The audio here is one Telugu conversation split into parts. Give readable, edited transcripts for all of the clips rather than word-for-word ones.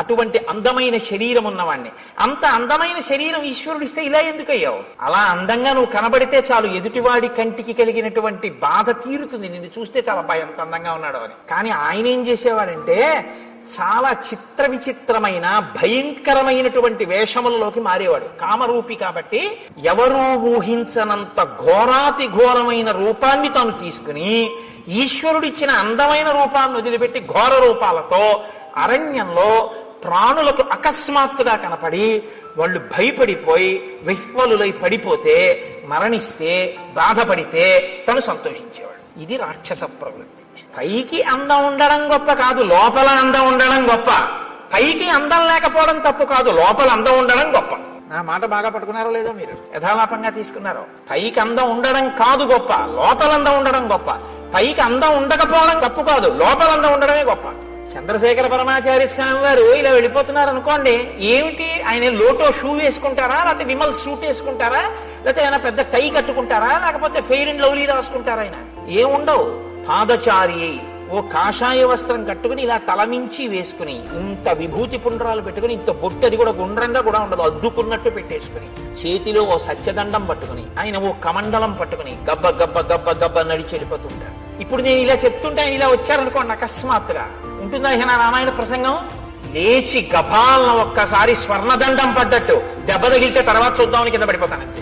అటువంటి అందమైన శరీరం ఉన్నవాణ్ణి, అంత అందమైన శరీరం ఈశ్వరుడిస్తే ఇలా ఎందుకయ్యావు? అలా అందంగా నువ్వు కనబడితే చాలు ఎదుటివాడి కంటికి కలిగినటువంటి బాధ తీరుతుంది, నిన్ను చూస్తే చాలా భయం అందంగా ఉన్నాడు అని. కానీ ఆయన ఏం చేసేవాడంటే చాలా చిత్ర విచిత్రమైన భయంకరమైనటువంటి వేషములలోకి మారేవాడు. కామరూపి కాబట్టి ఎవరూ ఊహించనంత ఘోరాతి ఘోరమైన రూపాన్ని తాను తీసుకుని ఈశ్వరుడిచ్చిన అందమైన రూపాన్ని వదిలిపెట్టి ఘోర రూపాలతో అరణ్యంలో ప్రాణులకు అకస్మాత్తుగా కనపడి వాళ్ళు భయపడిపోయి విహ్వలులై పడిపోతే, మరణిస్తే, బాధపడితే తను సంతోషించేవాడు. ఇది రాక్షస ప్రవృత్తి. పైకి అందం ఉండడం గొప్ప కాదు, లోపల అందం ఉండడం గొప్ప. పైకి అందం లేకపోవడం తప్పు కాదు, లోపల అందం ఉండడం గొప్ప. నా మాట బాగా పట్టుకున్నారో లేదో, మీరు యథాలాపంగా తీసుకున్నారో. పైకి అందం ఉండడం కాదు గొప్ప, లోపల అందం ఉండడం గొప్ప. పైకి అందం ఉండకపోవడం తప్పు కాదు, లోపల అందం ఉండడమే గొప్ప. చంద్రశేఖర పరమాచార్య స్వామి వారు ఇలా వెళ్ళిపోతున్నారు అనుకోండి, ఏమిటి ఆయన లోటో షూ వేసుకుంటారా, లేకపోతే విమల్ సూట్ వేసుకుంటారా, లేకపోతే ఆయన పెద్ద టై కట్టుకుంటారా, లేకపోతే ఫెయిర్ అండ్ లవ్లీ రాసుకుంటారా? ఆయన ఏముండవు, పాదచారి ఓ కాషాయ వస్త్రం కట్టుకుని ఇలా తలమించి వేసుకుని, ఇంత విభూతి పుండ్రాలు పెట్టుకుని, ఇంత బొట్టది కూడా గుండ్రంగా కూడా ఉండదు, అద్దుకున్నట్టు పెట్టేసుకుని, చేతిలో ఓ సత్యదండం పట్టుకుని, ఆయన ఓ కమండలం పట్టుకుని గబ్బ గబ్బ గబ్బ గబ్బ నడిచి వెళ్ళిపోతుంటాడు. ఇప్పుడు నేను ఇలా చెప్తుంటే ఆయన ఇలా వచ్చారనుకోండి అకస్మాత్తుగా, ఉంటుందా నా రామాయణ ప్రసంగం? లేచి గభాలన ఒక్కసారి స్వర్ణదండం పడ్డట్టు దెబ్బ తగిలితే తర్వాత చూద్దామని కింద పడిపోతానంతే.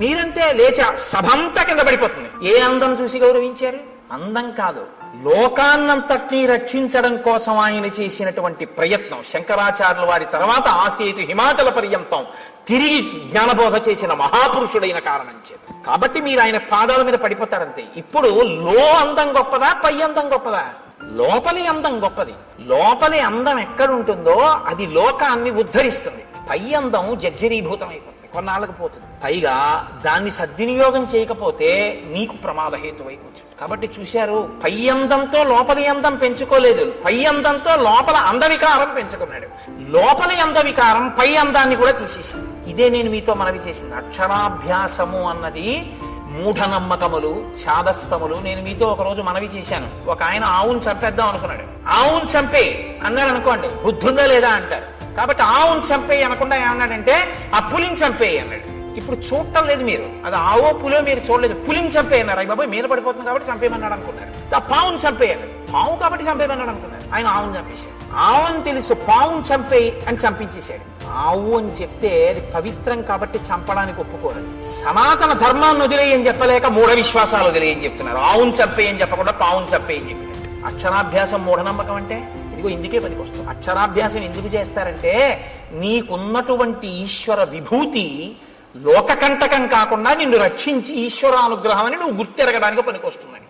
మీరంతే లేచా సభంతా కింద పడిపోతుంది. ఏ అందం చూసి గౌరవించారు? అందం కాదు, లోకాన్నంతటినీ రక్షించడం కోసం ఆయన చేసినటువంటి ప్రయత్నం. శంకరాచార్యుల వారి తర్వాత ఆసేతు హిమాచల పర్యంతం తిరిగి జ్ఞానబోధ చేసిన మహాపురుషుడైన కారణం చేత. కాబట్టి మీరు ఆయన పాదాల మీద పడిపోతారంతే. ఇప్పుడు లో అందం గొప్పదా, పై అందం గొప్పదా? లోపలి అందం గొప్పది. లోపలి అందం ఎక్కడుంటుందో అది లోకాన్ని ఉద్ధరిస్తుంది. పై అందం జర్జరీభూతం అయిపోతుంది, కొన్నాళ్ళకు పోతుంది. పైగా దాన్ని సద్వినియోగం చేయకపోతే నీకు ప్రమాద హేతువైపోవచ్చు. కాబట్టి చూశారు, పై అందంతో లోపలి అందం పెంచుకోలేదు, పై అందంతో లోపల అందవికారం పెంచుకున్నాడు. లోపలి అందవికారం పై అందాన్ని కూడా తీసేసింది. ఇదే నేను మీతో మనవి చేసింది. అక్షరాభ్యాసము అన్నది మూఢనమ్మకములు, చాదస్తములు. నేను మీతో ఒకరోజు మనవి చేశాను, ఒక ఆయన ఆవును చంపేద్దాం అనుకున్నాడు. ఆవును చంపే అన్నాడు అనుకోండి, బుద్ధుందా లేదా అంటారు. కాబట్టి ఆవును చంపేయి అనకుండా ఏమన్నాడంటే ఆ పులిని చంపేయి అన్నాడు. ఇప్పుడు చూడటం లేదు మీరు, అది ఆవో పులో మీరు చూడలేదు. పులిని చంపేయి అన్నారు, అయ్య బాబాయ్ మీద పడిపోతుంది కాబట్టి చంపేయమన్నాడు అనుకున్నారు. ఆ పావును చంపేయి అన్నాడు, పావు కాబట్టి చంపేయమన్నాడు అనుకున్నారు. ఆయన ఆవును చంపేశాడు. ఆవుని తెలుసు పావును చంపేయి అని చంపించేశాడు. ఆవు అని చెప్తే అది పవిత్రం కాబట్టి చంపడానికి ఒప్పుకోరు. సనాతన ధర్మాన్ని వదిలేయని చెప్పలేక మూఢ విశ్వాసాలు వదిలేయని చెప్తున్నారు. ఆవును చంపేయని చెప్పకుండా పావును చంపేయని చెప్పినట్టు. అక్షరాభ్యాసం మూఢనమ్మకం అంటే ఇదిగో ఇందుకే పనికొస్తుంది. అక్షరాభ్యాసం ఎందుకు చేస్తారంటే నీకున్నటువంటి ఈశ్వర విభూతి లోకకంటకం కాకుండా నిన్ను రక్షించి ఈశ్వరానుగ్రహం అని నువ్వు గుర్తెరగడానికి పనికొస్తుంది.